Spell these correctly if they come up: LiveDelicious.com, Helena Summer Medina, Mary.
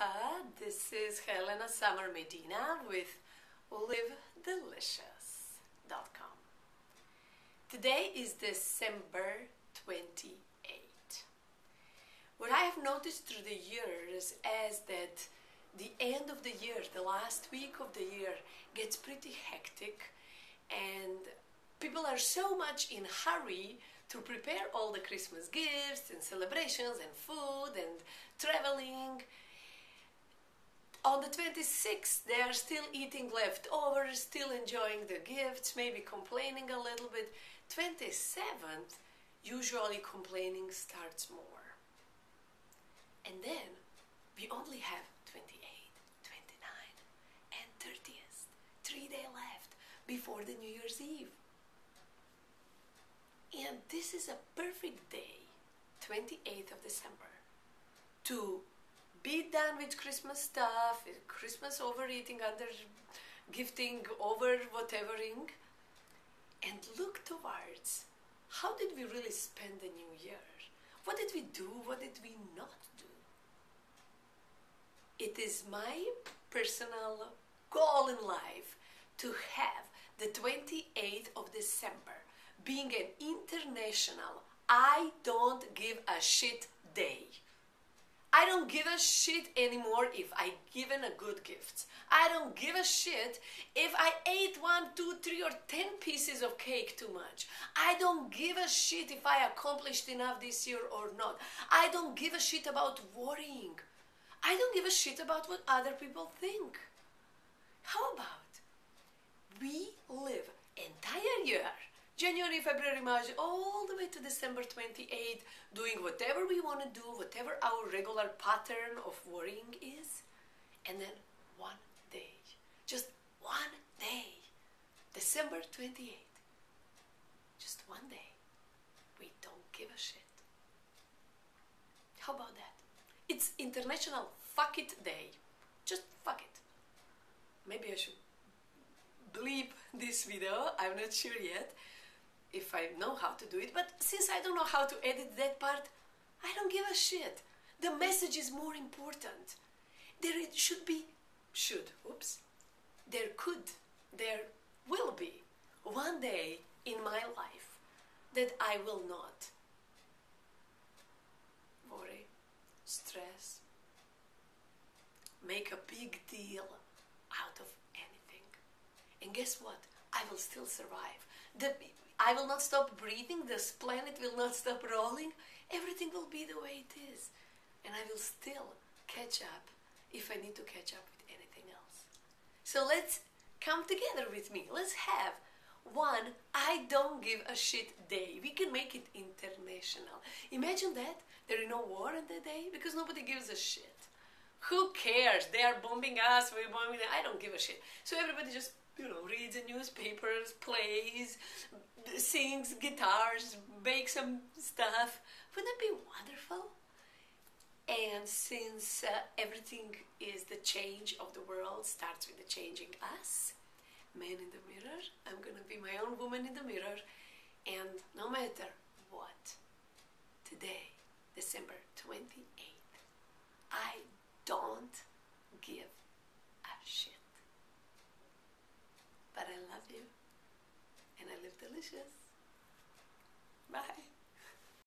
Aloha, this is Helena Summer Medina with LiveDelicious.com. Today is December 28. What I have noticed through the years is that the end of the year, the last week of the year, gets pretty hectic, and people are so much in a hurry to prepare all the Christmas gifts and celebrations and food and traveling. On the 26th, they are still eating leftovers, still enjoying the gifts, maybe complaining a little bit. 27th, usually complaining starts more. And then we only have 28th, 29th, and 30th. 3 days left before the New Year's Eve. And this is a perfect day, 28th of December, to be done with Christmas stuff, Christmas overeating, under-gifting, over-whatevering, and look towards how did we really spend the New Year? What did we do? What did we not do? It is my personal goal in life to have the 28th of December being an international I don't give a shit day. I don't give a shit anymore if I given a good gift. I don't give a shit if I ate 1, 2, 3, or 10 pieces of cake too much. I don't give a shit if I accomplished enough this year or not. I don't give a shit about worrying. I don't give a shit about what other people think. How about we live entire year, January, February, March, all the way to December 28th, doing whatever we want to do, whatever our regular pattern of worrying is, and then one day, just one day, December 28th, just one day, we don't give a shit. How about that? It's International Fuck It Day. Just fuck it. Maybe I should bleep this video, I'm not sure yet if I know how to do it, but since I don't know how to edit that part, I don't give a shit. The message is more important. There will be one day in my life that I will not worry, stress, make a big deal out of anything. And guess what? I will still survive. I will not stop breathing, this planet will not stop rolling, everything will be the way it is. And I will still catch up if I need to catch up with anything else. So let's come together with me. Let's have one I don't give a shit day. We can make it international. Imagine that there is no war on that day because nobody gives a shit. Who cares? They are bombing us, we're bombing them. I don't give a shit. So everybody just reads the newspapers, plays, sings guitars, bakes some stuff. Wouldn't that be wonderful? And since everything is the change of the world, starts with the changing us, man in the mirror, I'm gonna be my own woman in the mirror, and no matter what, today, December 28th, I don't give a shit. But I love you, and I live delicious.